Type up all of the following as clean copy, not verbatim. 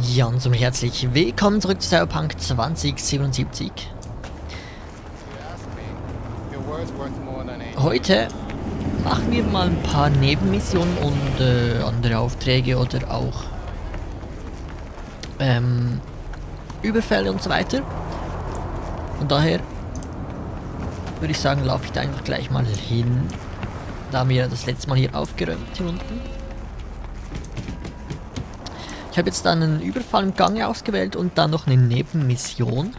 Ja, und somit herzlich willkommen zurück zu Cyberpunk 2077. Heute machen wir mal ein paar Nebenmissionen und andere Aufträge oder auch Überfälle und so weiter. Von daher würde ich sagen, laufe ich da einfach gleich mal hin, da haben wir das letzte Mal hier aufgeräumt hier unten. Ich habe jetzt dann einen Überfall im Gange ausgewählt und dann noch eine Nebenmission.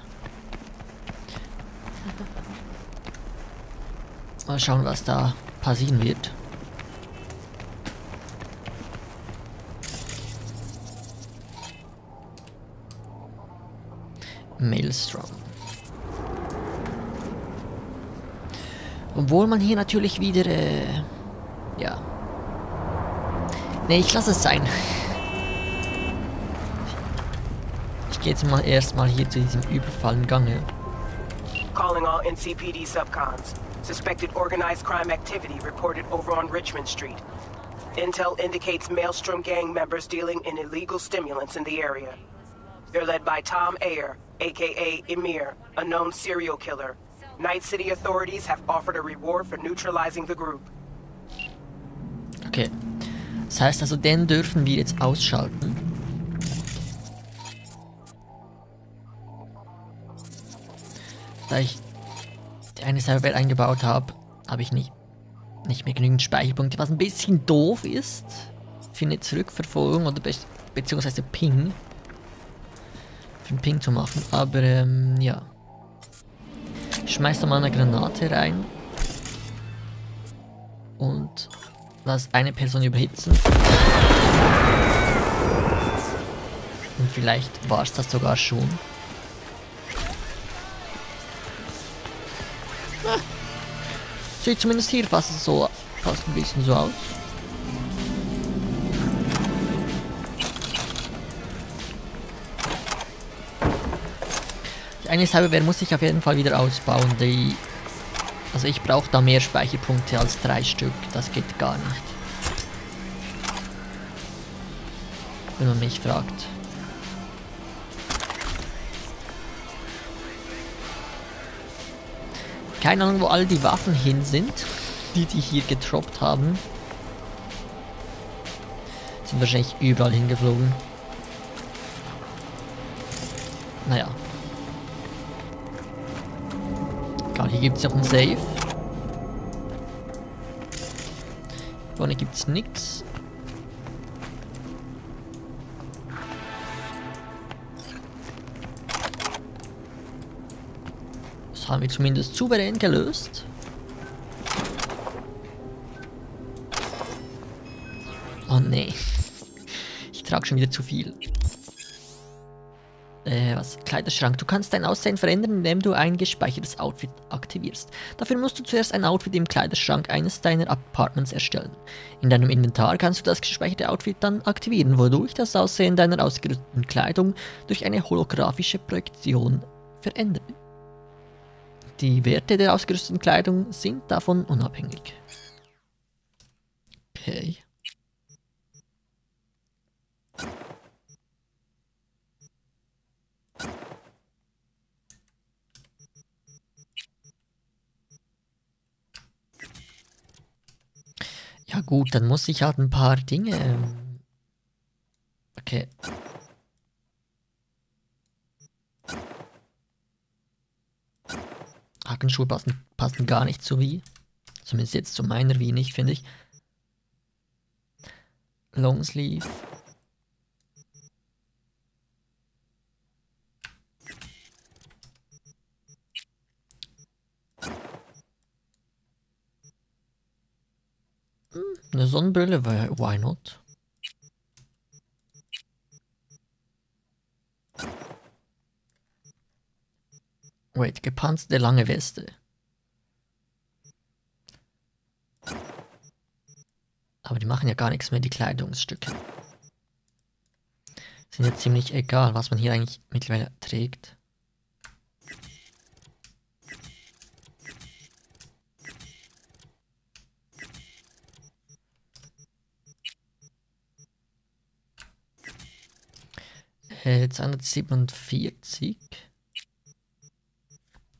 Mal schauen, was da passieren wird. Maelstrom. Obwohl man hier natürlich wieder, ja. Ne, ich lasse es sein. Ich gehe jetzt mal erstmal hier zu diesem Überfall im Gange. Calling all NCPD subcons. Suspected organized crime activity reported over on Richmond Street. Intel indicates Maelstrom gang members dealing in illegal stimulants in the area. They're led by Tom Ayer, aka Emir, a known serial killer. Night City authorities have offered a reward for neutralizing the group. Okay. Das heißt also, den dürfen wir jetzt ausschalten. Da ich die eine Cyberware eingebaut habe, habe ich nicht mehr genügend Speicherpunkte, was ein bisschen doof ist für eine Zurückverfolgung oder beziehungsweise Ping. Für einen Ping zu machen, aber ja. Schmeißt da mal eine Granate rein. Und lass eine Person überhitzen. Und vielleicht war es das sogar schon. Sieht zumindest hier fast ein bisschen so aus. Die eine Cyberware muss ich auf jeden Fall wieder ausbauen. Also ich brauche da mehr Speicherpunkte als 3 Stück. Das geht gar nicht. Wenn man mich fragt. Keine Ahnung, wo all die Waffen hin sind, die hier getroppt haben. Sind wahrscheinlich überall hingeflogen. Naja. Egal, hier gibt es noch einen Safe. Vorne gibt es nichts. Haben wir zumindest souverän gelöst. Oh nee. Ich trage schon wieder zu viel. Was? Kleiderschrank. Du kannst dein Aussehen verändern, indem du ein gespeichertes Outfit aktivierst. Dafür musst du zuerst ein Outfit im Kleiderschrank eines deiner Apartments erstellen. In deinem Inventar kannst du das gespeicherte Outfit dann aktivieren, wodurch das Aussehen deiner ausgerüsteten Kleidung durch eine holographische Projektion verändert. Die Werte der ausgerüsteten Kleidung sind davon unabhängig. Okay. Ja gut, dann muss ich halt ein paar Dinge... Okay. Hackenschuhe passen gar nicht so wie. Zumindest jetzt zu meiner wie nicht, finde ich. Longsleeve. Eine Sonnenbrille, why not? Wait, gepanzerte lange Weste. Aber die machen ja gar nichts mehr, die Kleidungsstücke. Sind ja ziemlich egal, was man hier eigentlich mittlerweile trägt. 247.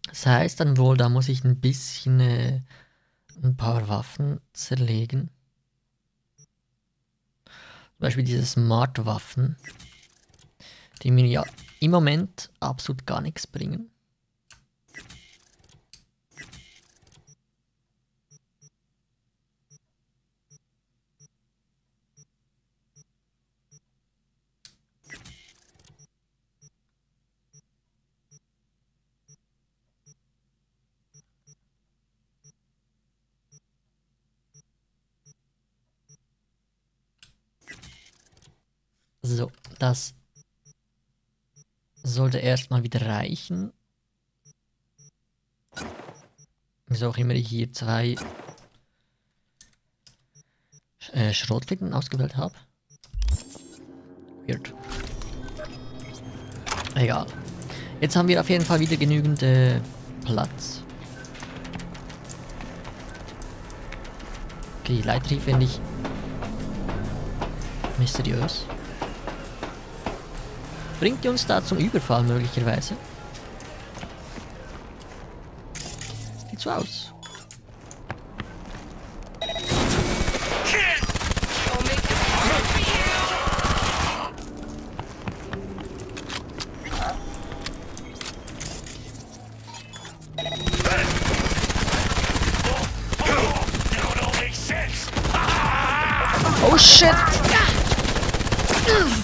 Das heißt dann wohl, da muss ich ein bisschen ein paar Waffen zerlegen. Zum Beispiel diese Smart-Waffen, die mir ja im Moment absolut gar nichts bringen. So, das sollte erstmal wieder reichen. Wieso auch immer ich hier zwei Schrotflinten ausgewählt habe. Weird. Egal. Jetzt haben wir auf jeden Fall wieder genügend Platz. Okay, die Leiterriefe finde ich mysteriös. Bringt die uns da zum Überfall möglicherweise? Sieht so aus. Oh shit!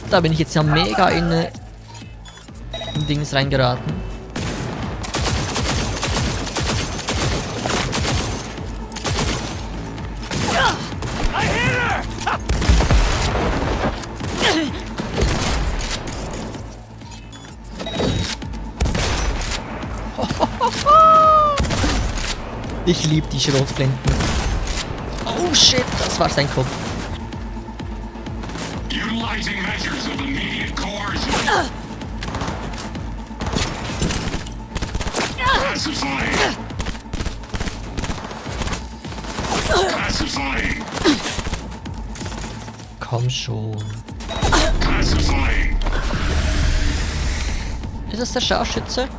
Da bin ich jetzt ja mega in Dings reingeraten. Ich liebe die Schrotflinten. Oh shit, das war sein Kopf. Komm schon. Ist das der Scharfschütze?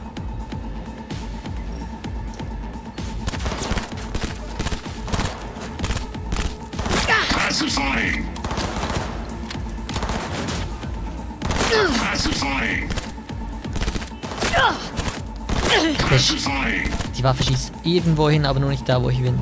Die Waffe schießt irgendwo hin, aber nur nicht da, wo ich bin.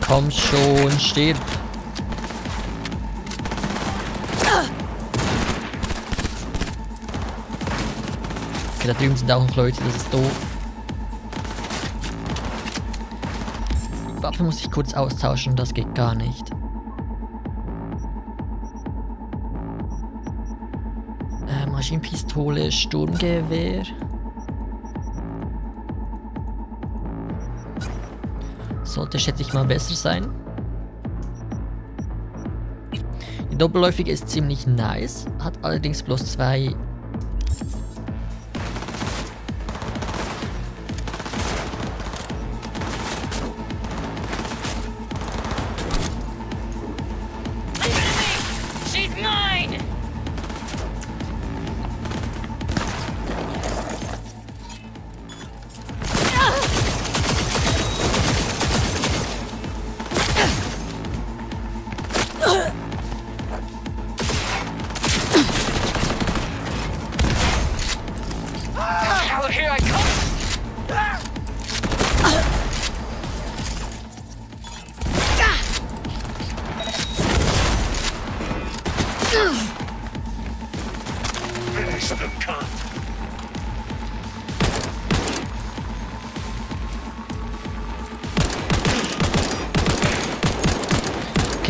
Komm schon, stirb. Da drüben sind auch noch Leute, das ist doof. Die Waffe muss ich kurz austauschen, das geht gar nicht. Maschinenpistole, Sturmgewehr. Sollte, schätze ich mal, besser sein. Die doppelläufige ist ziemlich nice, hat allerdings bloß zwei.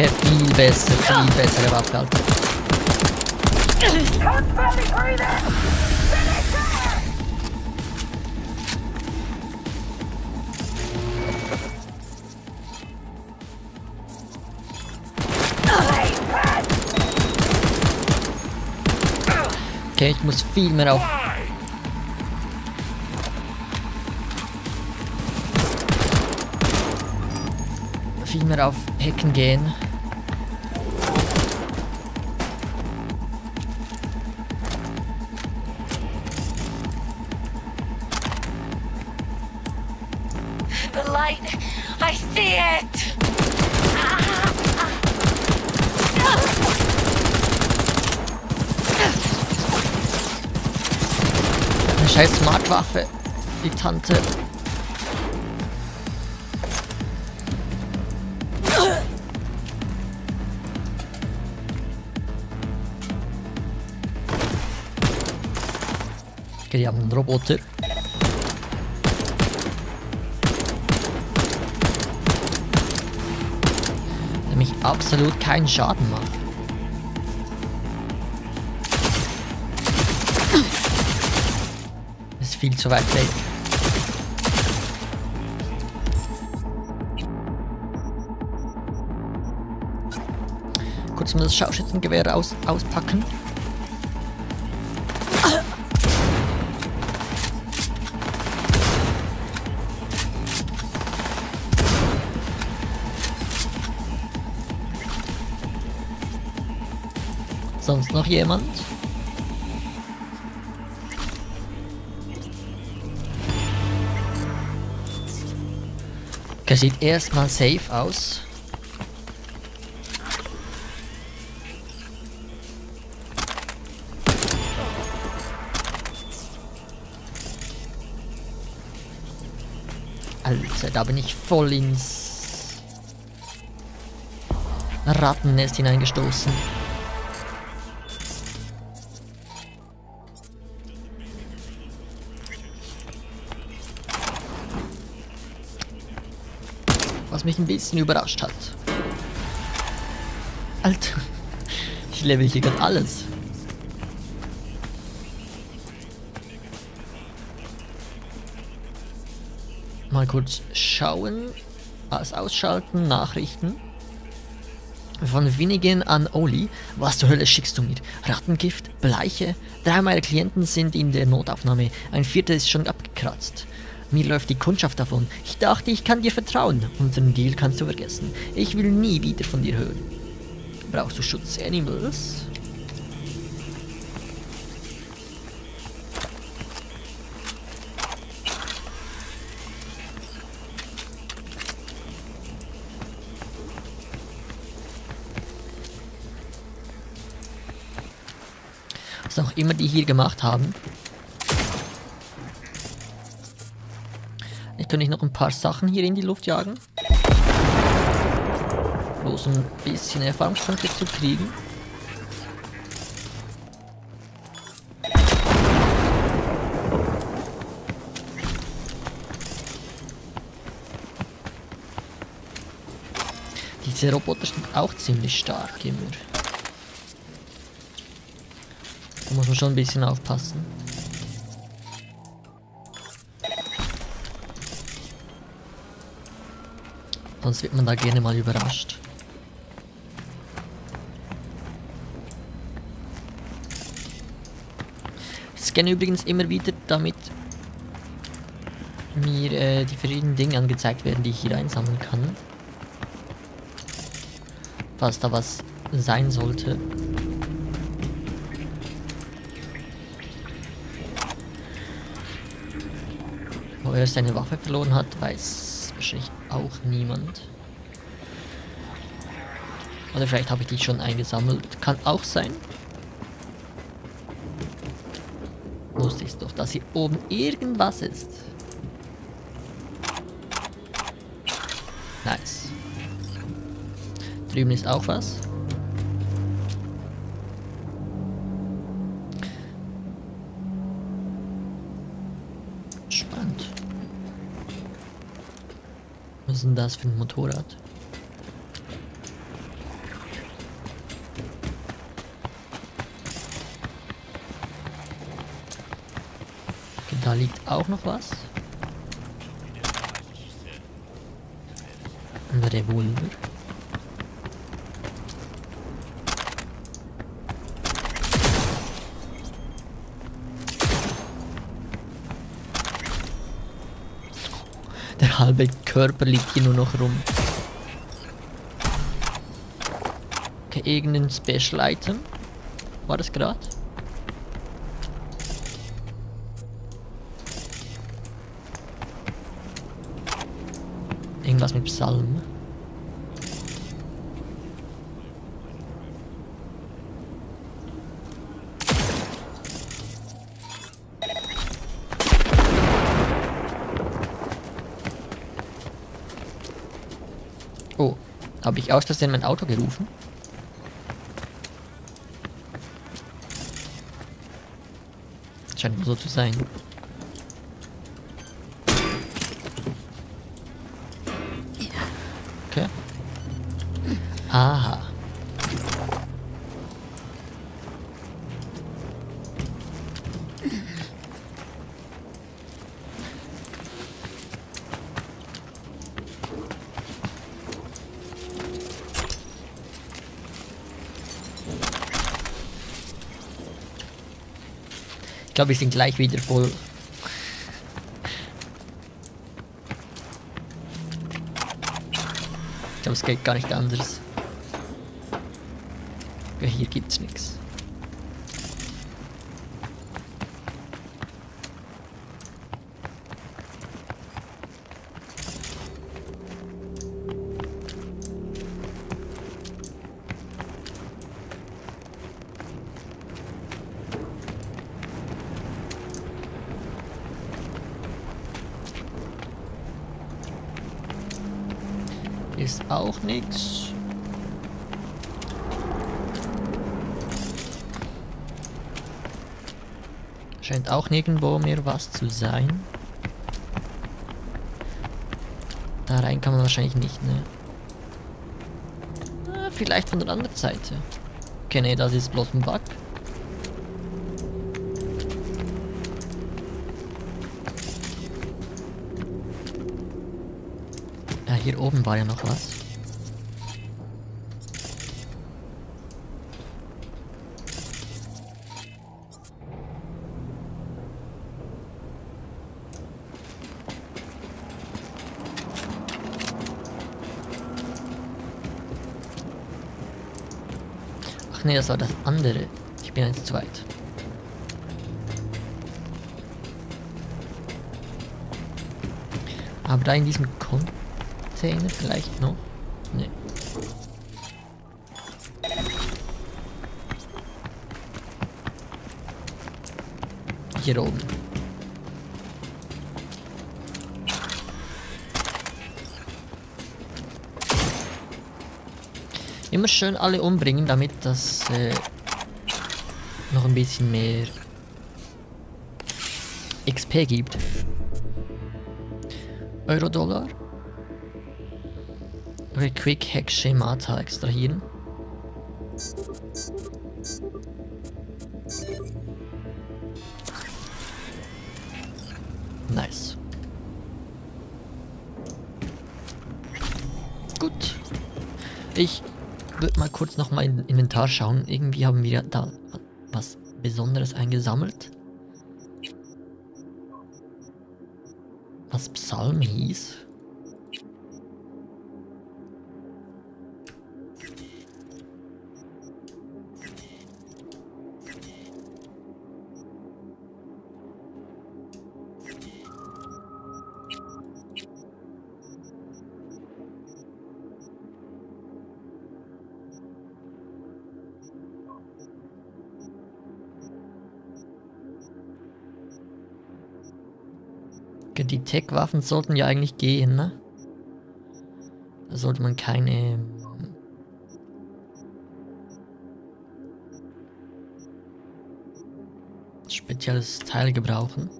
Okay, viel bessere Waffe, Alter. Okay, ich muss viel mehr auf. Viel mehr auf Hacken gehen. The light, I see it. Eine scheiß Smart-Waffe, die Tante. Okay, die haben einen Roboter. Der mich absolut keinen Schaden macht. Ist viel zu weit weg. Kurz mal das Schauschützengewehr auspacken. Sonst noch jemand? Okay, sieht erstmal safe aus. Alter, da bin ich voll ins Rattennest hineingestoßen. Was mich ein bisschen überrascht hat. Alter, ich level hier gerade alles. Mal kurz schauen, alles ausschalten, Nachrichten. Von Winigen an Oli, was zur Hölle schickst du mir? Rattengift, Bleiche, 3 meiner Klienten sind in der Notaufnahme, ein 4. ist schon abgekratzt. Mir läuft die Kundschaft davon. Ich dachte, ich kann dir vertrauen. Unseren Deal kannst du vergessen. Ich will nie wieder von dir hören. Brauchst du Schutz, Animals? Was auch immer die hier gemacht haben. Könnte ich noch ein paar Sachen hier in die Luft jagen. Bloß ein bisschen Erfahrungspunkte zu kriegen. Diese Roboter sind auch ziemlich stark, Emir. Da muss man schon ein bisschen aufpassen. Sonst wird man da gerne mal überrascht. Ich scanne übrigens immer wieder, damit mir die verschiedenen Dinge angezeigt werden, die ich hier einsammeln kann. Falls da was sein sollte. Wo er seine Waffe verloren hat, weiß wahrscheinlich auch niemand. Oder vielleicht habe ich die schon eingesammelt. Kann auch sein. Wusste ich doch, dass hier oben irgendwas ist. Nice. Drüben ist auch was. Spannend. Was ist denn das für ein Motorrad? Okay, da liegt auch noch was. Ein Revolver. Der halbe Körper liegt hier nur noch rum. Okay, irgendein Special Item. War das gerade? Irgendwas mit Psalm. Oh, habe ich aus Versehen mein Auto gerufen? Scheint wohl so zu sein. Okay. Aha. Ich glaube, wir sind gleich wieder voll. Ich glaube, es geht gar nicht anders. Ja, hier gibt's nichts. Ist auch nichts. Scheint auch nirgendwo mehr was zu sein. Da rein kann man wahrscheinlich nicht, ne? Ah, vielleicht von der anderen Seite. Okay, ne, das ist bloß ein Bug. Hier oben war ja noch was. Ach nee, das war das andere. Ich bin jetzt zu weit. Aber da in diesem Konto vielleicht noch? Nee. Hier oben. Immer schön alle umbringen, damit das noch ein bisschen mehr XP gibt. Euro-Dollar. Okay, Quick-Hack-Schema extrahieren. Nice. Gut. Ich würde mal kurz noch mal in Inventar schauen. Irgendwie haben wir da was Besonderes eingesammelt. Was Psalm hieß. Die Tech-Waffen sollten ja eigentlich gehen, ne? Da sollte man keine... spezielles Teil gebrauchen.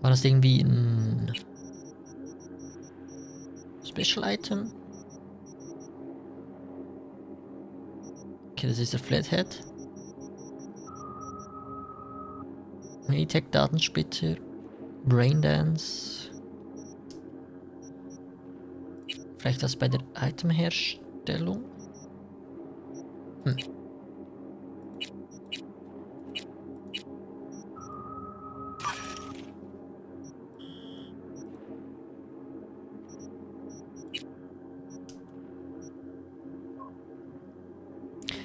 War das irgendwie ein... Special Item? Okay, das ist der Flathead. Minitech-Datenspitzer. Braindance. Vielleicht das bei der Itemherstellung? Waffen.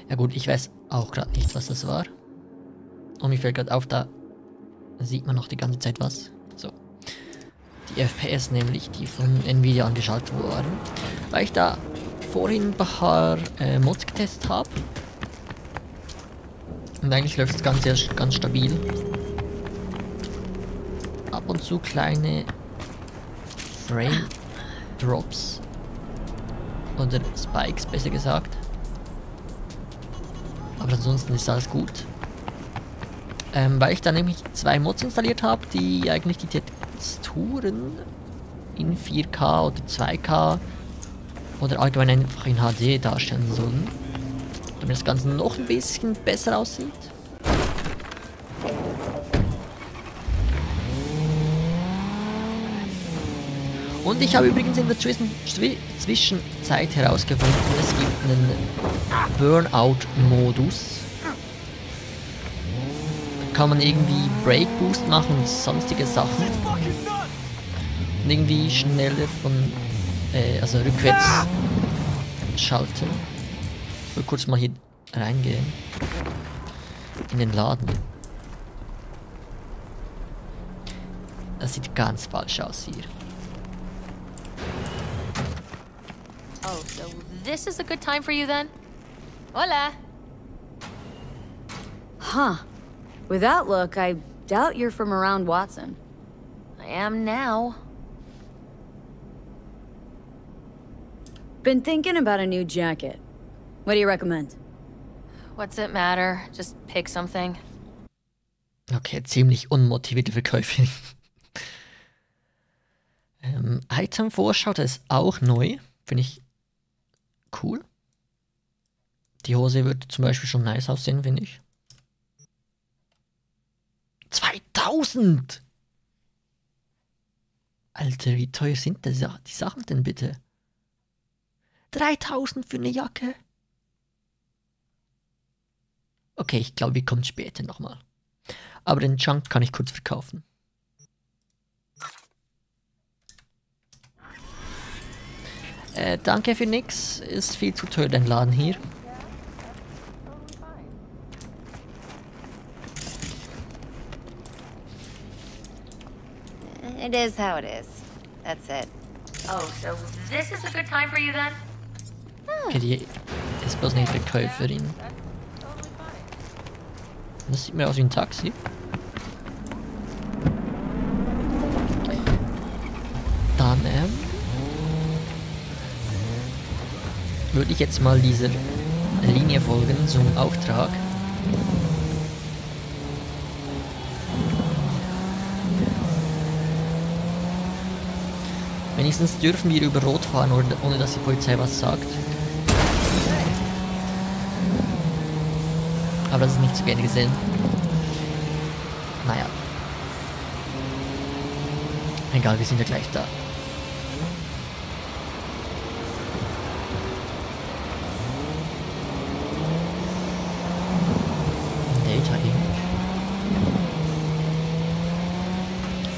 Ja gut, ich weiß auch gerade nicht, was das war. Und mir fällt gerade auf, da sieht man noch die ganze Zeit was. So. Die FPS nämlich, die von Nvidia angeschaltet wurden. Weil ich da vorhin ein paar Mods getestet habe. Und eigentlich läuft das Ganze ganz stabil. Ab und zu kleine Frame Drops. Oder Spikes, besser gesagt. Aber ansonsten ist alles gut. Weil ich da nämlich zwei Mods installiert habe, die eigentlich die Texturen in 4K oder 2K oder allgemein einfach in HD darstellen sollen. Damit das Ganze noch ein bisschen besser aussieht. Und ich habe übrigens in der Zwischenzeit herausgefunden, es gibt einen Burnout-Modus. Da kann man irgendwie Break-Boost machen und sonstige Sachen. Und irgendwie schneller von, also rückwärts schalten. Ich will kurz mal hier reingehen. In den Laden. Das sieht ganz falsch aus hier. Oh, so this is a good time for you then? Hola! Huh. With that look, I doubt you're from around Watson. I am now. Been thinking about a new jacket. What do you recommend? What's it matter? Just pick something. Okay, ziemlich unmotivierte Verkäuferin. Item-Vorschau, das ist auch neu. Finde ich cool. Die Hose wird zum Beispiel schon nice aussehen, finde ich. 2000! Alter, wie teuer sind das, die Sachen denn bitte? 3000 für eine Jacke! Okay, ich glaube, die kommt später nochmal. Aber den Junk kann ich kurz verkaufen. Danke für nix. Ist viel zu teuer, dein Laden hier. It is how it is. That's it. Oh, so this is a good time for you then? Okay, die ist bloß nicht Verkäuferin. Das sieht mir aus wie ein Taxi. Dann, würde ich jetzt mal dieser Linie folgen zum Auftrag. Wenigstens dürfen wir über Rot fahren, ohne dass die Polizei was sagt. Aber das ist nicht so gerne gesehen. Naja. Egal, wir sind ja gleich da.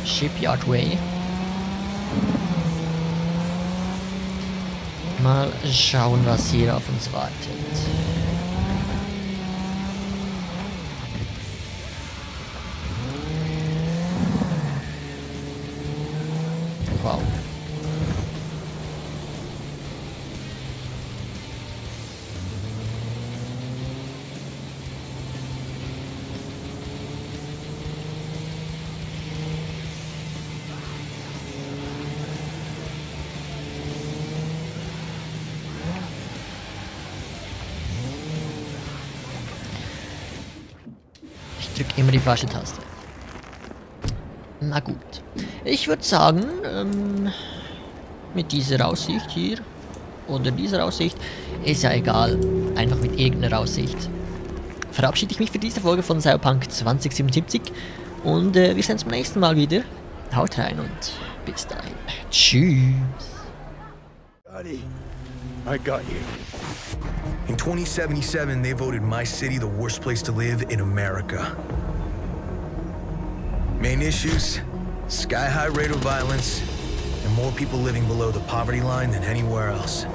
Shipyard Way. Mal schauen, was hier auf uns wartet. Wow. Immer die falsche Taste. Na gut. Ich würde sagen, mit dieser Aussicht hier, oder dieser Aussicht, ist ja egal. Einfach mit irgendeiner Aussicht. Verabschiede ich mich für diese Folge von Cyberpunk 2077. Und wir sehen uns beim nächsten Mal wieder. Haut rein und bis dahin. Tschüss. I got you. In 2077, they voted my city the worst place to live in America. Main issues, sky-high rate of violence, and more people living below the poverty line than anywhere else.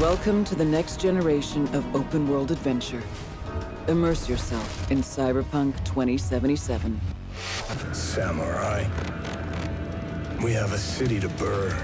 Welcome to the next generation of open-world adventure. Immerse yourself in Cyberpunk 2077. Samurai, we have a city to burn.